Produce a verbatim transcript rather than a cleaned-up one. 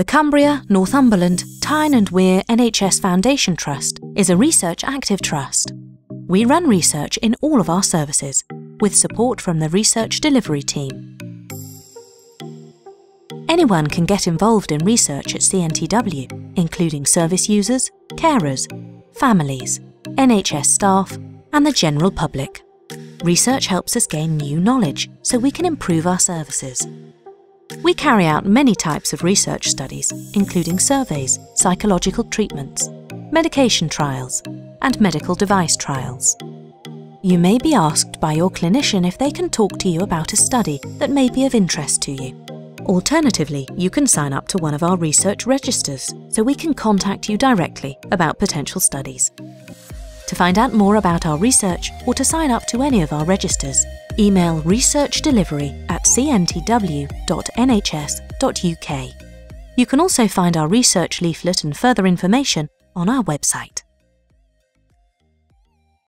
The Cumbria, Northumberland, Tyne and Wear N H S Foundation Trust is a research active trust. We run research in all of our services, with support from the research delivery team. Anyone can get involved in research at C N T W, including service users, carers, families, N H S staff, and the general public. Research helps us gain new knowledge so we can improve our services. We carry out many types of research studies, including surveys, psychological treatments, medication trials, and medical device trials. You may be asked by your clinician if they can talk to you about a study that may be of interest to you. Alternatively, you can sign up to one of our research registers so we can contact you directly about potential studies. To find out more about our research or to sign up to any of our registers, email research delivery at c n t w dot n h s dot u k. You can also find our research leaflet and further information on our website.